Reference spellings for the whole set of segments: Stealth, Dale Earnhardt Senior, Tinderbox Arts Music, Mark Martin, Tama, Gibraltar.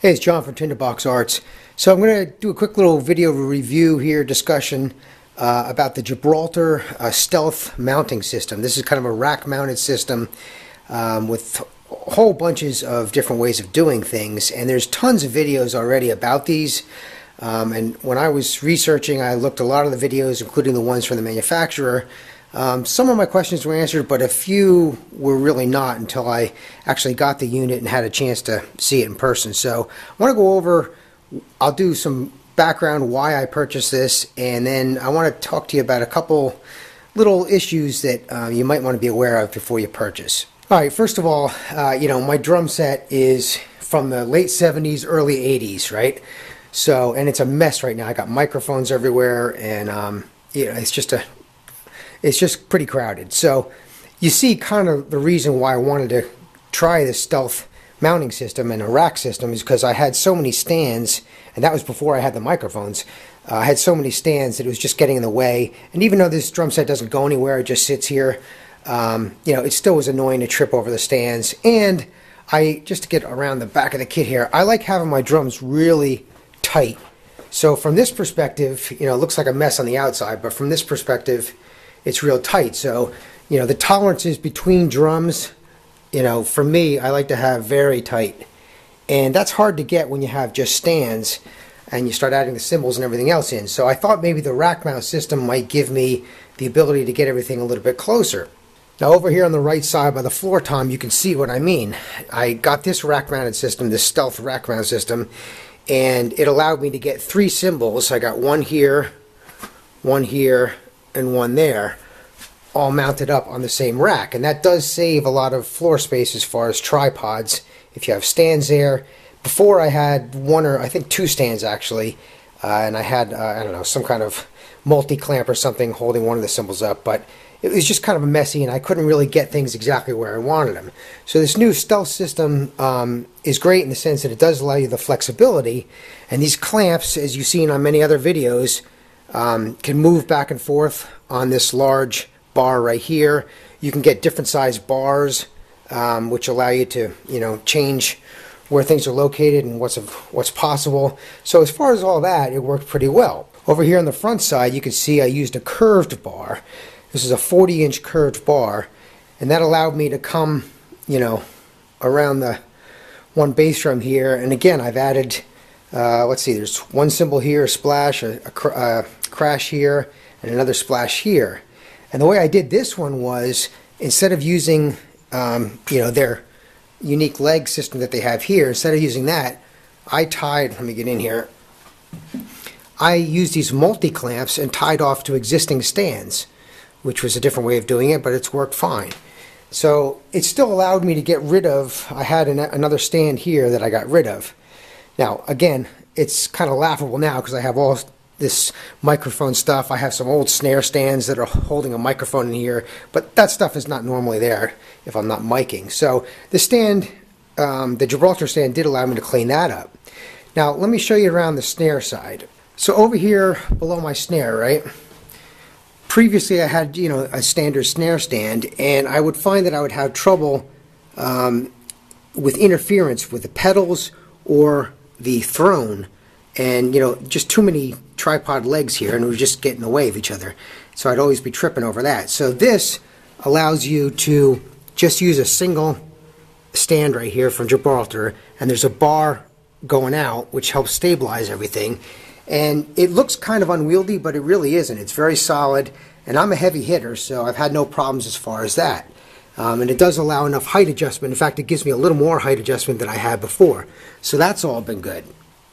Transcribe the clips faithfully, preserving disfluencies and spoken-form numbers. Hey, it's John from Tinderbox Arts. So I'm going to do a quick little video review here, discussion uh, about the Gibraltar uh, stealth mounting system. This is kind of a rack-mounted system um, with whole bunches of different ways of doing things, and there's tons of videos already about these. Um, and when I was researching, I looked a lot of the videos, including the ones from the manufacturer. Um, some of my questions were answered, but a few were really not until I actually got the unit and had a chance to see it in person. So I want to go over, I'll do some background why I purchased this, and then I want to talk to you about a couple little issues that uh, you might want to be aware of before you purchase. All right, first of all, uh, you know, my drum set is from the late seventies, early eighties, right? So, and it's a mess right now. I got microphones everywhere, and um, you know, it's just a It's just pretty crowded. So you see kind of the reason why I wanted to try this stealth mounting system and a rack system is because I had so many stands, and that was before I had the microphones. Uh, I had so many stands that it was just getting in the way. And even though this drum set doesn't go anywhere, it just sits here, um, you know, it still was annoying to trip over the stands. And I, just to get around the back of the kit here, I like having my drums really tight. So from this perspective, you know, it looks like a mess on the outside, but from this perspective, it's real tight. So, you know, the tolerances between drums, you know, for me, I like to have very tight. And that's hard to get when you have just stands and you start adding the cymbals and everything else in. So I thought maybe the rack mount system might give me the ability to get everything a little bit closer. Now over here on the right side by the floor tom, you can see what I mean. I got this rack mounted system, this stealth rack mount system, and it allowed me to get three cymbals. I got one here, one here, and one there, all mounted up on the same rack, and that does save a lot of floor space as far as tripods if you have stands there. Before I had one or I think two stands actually, uh, and I had uh, I don't know, some kind of multi-clamp or something holding one of the cymbals up, but it was just kind of messy and I couldn't really get things exactly where I wanted them. So this new stealth system um, is great in the sense that it does allow you the flexibility, and these clamps, as you've seen on many other videos, Um, can move back and forth on this large bar right here. You can get different size bars, um, which allow you to, you know, change where things are located and what's of, what's possible. So as far as all that, it worked pretty well. Over here on the front side, you can see I used a curved bar. This is a forty inch curved bar, and that allowed me to come, you know, around the one bass drum here. And again, I've added. Uh, let's see, there's one cymbal here, a splash, a, a cr uh, crash here, and another splash here. And the way I did this one was, instead of using, um, you know, their unique leg system that they have here, instead of using that, I tied, let me get in here, I used these multi-clamps and tied off to existing stands, which was a different way of doing it, but it's worked fine. So it still allowed me to get rid of, I had an, another stand here that I got rid of. Now, again, it's kind of laughable now because I have all this microphone stuff. I have some old snare stands that are holding a microphone in here, but that stuff is not normally there if I'm not micing. So the stand, um, the Gibraltar stand did allow me to clean that up. Now, let me show you around the snare side. So over here below my snare, right? Previously, I had, you know, a standard snare stand, and I would find that I would have trouble um, with interference with the pedals or the throne, and you know, just too many tripod legs here, and we were just getting in the way of each other, so I'd always be tripping over that. So this allows you to just use a single stand right here from Gibraltar, and there's a bar going out which helps stabilize everything, and it looks kind of unwieldy, but it really isn't. It's very solid, and I'm a heavy hitter, so I've had no problems as far as that. Um, and it does allow enough height adjustment. In fact, it gives me a little more height adjustment than I had before. So that's all been good.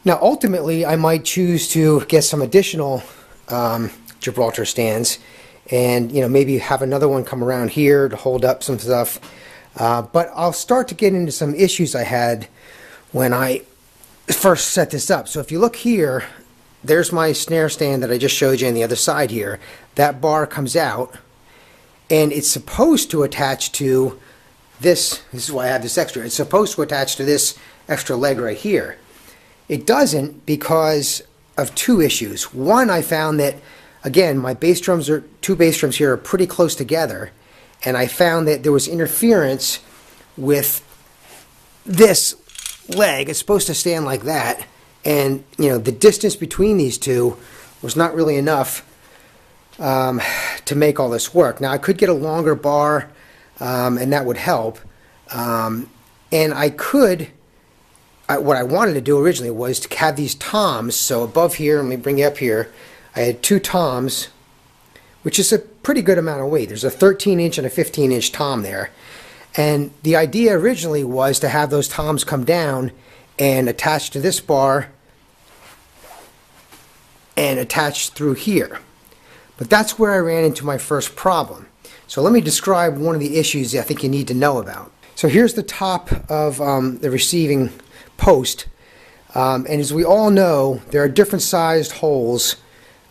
Now, ultimately, I might choose to get some additional um, Gibraltar stands, and you know, maybe have another one come around here to hold up some stuff. Uh, but I'll start to get into some issues I had when I first set this up. So if you look here, there's my snare stand that I just showed you on the other side here. That bar comes out. And it's supposed to attach to this, this is why I have this extra, it's supposed to attach to this extra leg right here. It doesn't because of two issues. One, I found that, again, my bass drums are, two bass drums here are pretty close together, and I found that there was interference with this leg. It's supposed to stand like that. And, you know, the distance between these two was not really enough um, to make all this work. Now, I could get a longer bar, um, and that would help. Um, and I could, I, what I wanted to do originally was to have these toms. So above here, let me bring you up here, I had two toms, which is a pretty good amount of weight. There's a thirteen inch and a fifteen inch tom there. And the idea originally was to have those toms come down and attach to this bar and attach through here. But that's where I ran into my first problem. So let me describe one of the issues I think you need to know about. So here's the top of um, the receiving post. Um, and as we all know, there are different sized holes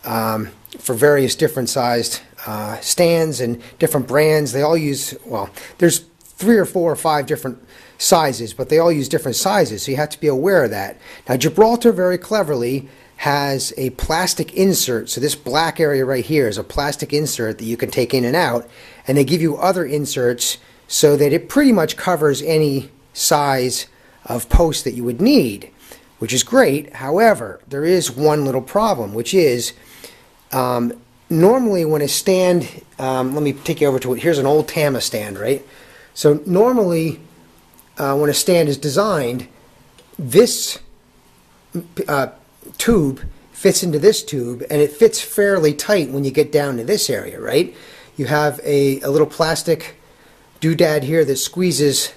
um, for various different sized uh, stands and different brands. They all use, well, there's three or four or five different sizes, but they all use different sizes, so you have to be aware of that. Now, Gibraltar very cleverly has a plastic insert, so this black area right here is a plastic insert that you can take in and out, and they give you other inserts so that it pretty much covers any size of post that you would need, which is great. However, there is one little problem, which is um, normally when a stand, um, let me take you over to it, here's an old Tama stand, right? So normally, uh, when a stand is designed, this uh, tube fits into this tube, and it fits fairly tight when you get down to this area, right? You have a, a little plastic doodad here that squeezes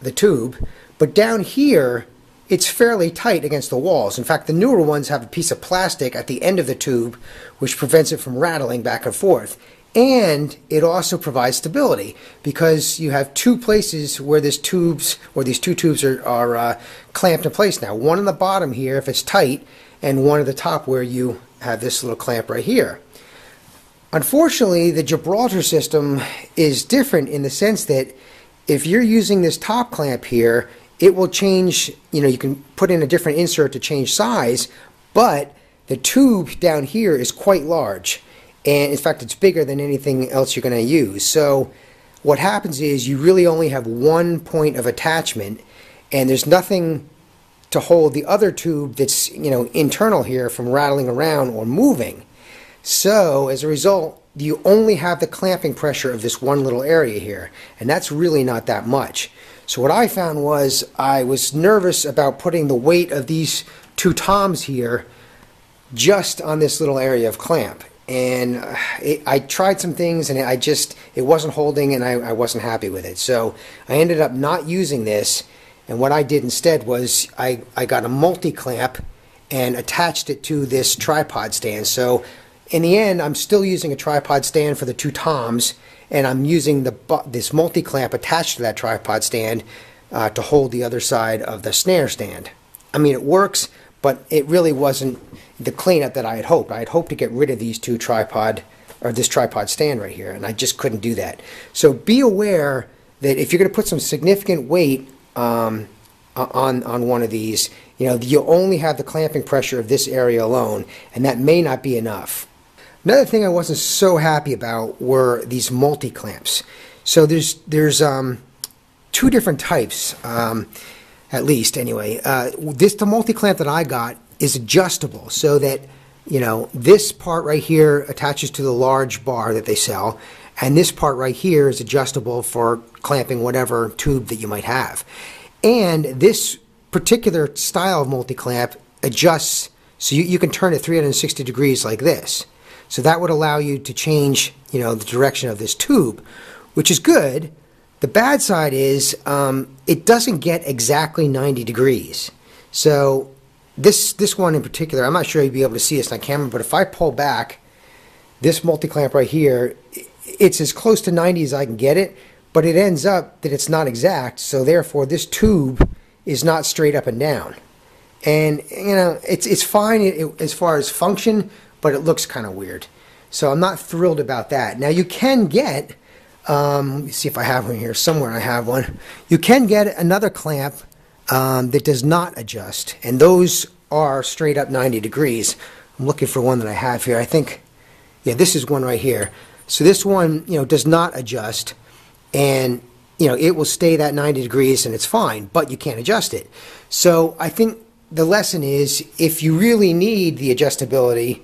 the tube, but down here, it's fairly tight against the walls. In fact, the newer ones have a piece of plastic at the end of the tube, which prevents it from rattling back and forth. And it also provides stability because you have two places where this tubes, or these two tubes are, are uh, clamped in place now. One on the bottom here if it's tight, and one at the top where you have this little clamp right here. Unfortunately, the Gibraltar system is different in the sense that if you're using this top clamp here, it will change, you know, you can put in a different insert to change size, but the tube down here is quite large. And in fact, it's bigger than anything else you're going to use. So what happens is you really only have one point of attachment, and there's nothing to hold the other tube that's, you know, internal here from rattling around or moving. So as a result, you only have the clamping pressure of this one little area here, and that's really not that much. So what I found was I was nervous about putting the weight of these two toms here just on this little area of clamp. And it, I tried some things, and I just, it wasn't holding, and I, I wasn't happy with it. So I ended up not using this, and what I did instead was I, I got a multi-clamp and attached it to this tripod stand. So in the end, I'm still using a tripod stand for the two toms, and I'm using the this multi-clamp attached to that tripod stand uh, to hold the other side of the snare stand. I mean, it works, but it really wasn't the cleanup that I had hoped. I had hoped to get rid of these two tripod, or this tripod stand right here, and I just couldn't do that. So be aware that if you're going to put some significant weight um, on, on one of these, you know, you'll only have the clamping pressure of this area alone, and that may not be enough. Another thing I wasn't so happy about were these multi-clamps. So there's, there's um, two different types, um, at least anyway. Uh, this, the multi-clamp that I got, is adjustable so that, you know, this part right here attaches to the large bar that they sell, and this part right here is adjustable for clamping whatever tube that you might have. And this particular style of multi-clamp adjusts, so you, you can turn it three hundred sixty degrees like this. So that would allow you to change, you know, the direction of this tube, which is good. The bad side is um, it doesn't get exactly ninety degrees. So This, this one in particular, I'm not sure you'd be able to see this on camera, but if I pull back this multi-clamp right here, it's as close to ninety as I can get it, but it ends up that it's not exact, so therefore this tube is not straight up and down. And, you know, it's, it's fine as far as function, but it looks kind of weird. So I'm not thrilled about that. Now you can get, um, let me see if I have one here, somewhere I have one. You can get another clamp Um, that does not adjust, and those are straight up ninety degrees. I'm looking for one that I have here. I think, yeah, this is one right here. So this one, you know, does not adjust, and you know, it will stay that ninety degrees and it's fine, but you can't adjust it. So I think the lesson is, if you really need the adjustability,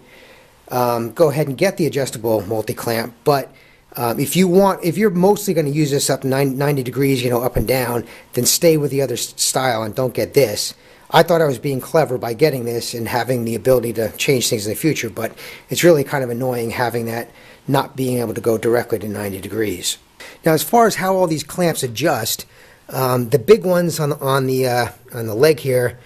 um, go ahead and get the adjustable multi-clamp. But um, if you want, if you're mostly going to use this up ninety degrees, you know, up and down, then stay with the other style and don't get this. I thought I was being clever by getting this and having the ability to change things in the future, but it's really kind of annoying having that not being able to go directly to ninety degrees. Now, as far as how all these clamps adjust, um, the big ones on the, on the uh, on the leg here,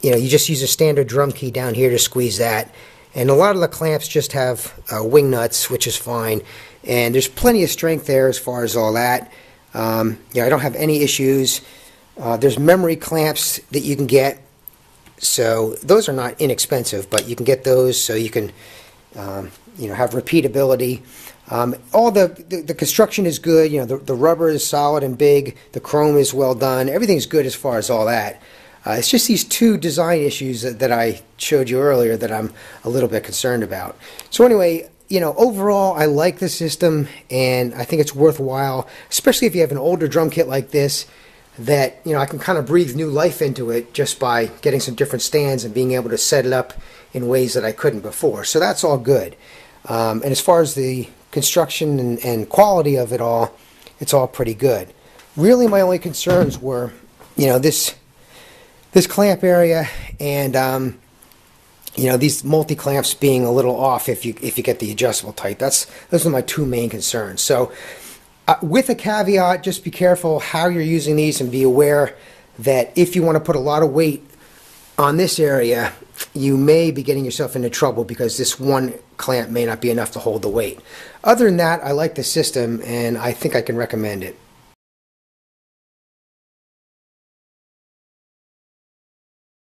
you know, you just use a standard drum key down here to squeeze that. And a lot of the clamps just have uh, wing nuts, which is fine. And there's plenty of strength there as far as all that. Um, you know, I don't have any issues. Uh, there's memory clamps that you can get. So those are not inexpensive, but you can get those so you can, um, you know, have repeatability. Um, all the, the, the construction is good. You know, the, the rubber is solid and big. The chrome is well done. Everything's good as far as all that. Uh, it's just these two design issues that, that I showed you earlier that I'm a little bit concerned about. So anyway, you know, overall, I like this system, and I think it's worthwhile, especially if you have an older drum kit like this, that, you know, I can kind of breathe new life into it just by getting some different stands and being able to set it up in ways that I couldn't before. So that's all good. Um, and as far as the construction and, and quality of it all, it's all pretty good. Really, my only concerns were, you know, this... this clamp area, and um, you know, these multi clamps being a little off if you if you get the adjustable type. That's those are my two main concerns. So, uh, with a caveat, just be careful how you're using these, and be aware that if you want to put a lot of weight on this area, you may be getting yourself into trouble because this one clamp may not be enough to hold the weight. Other than that, I like the system, and I think I can recommend it.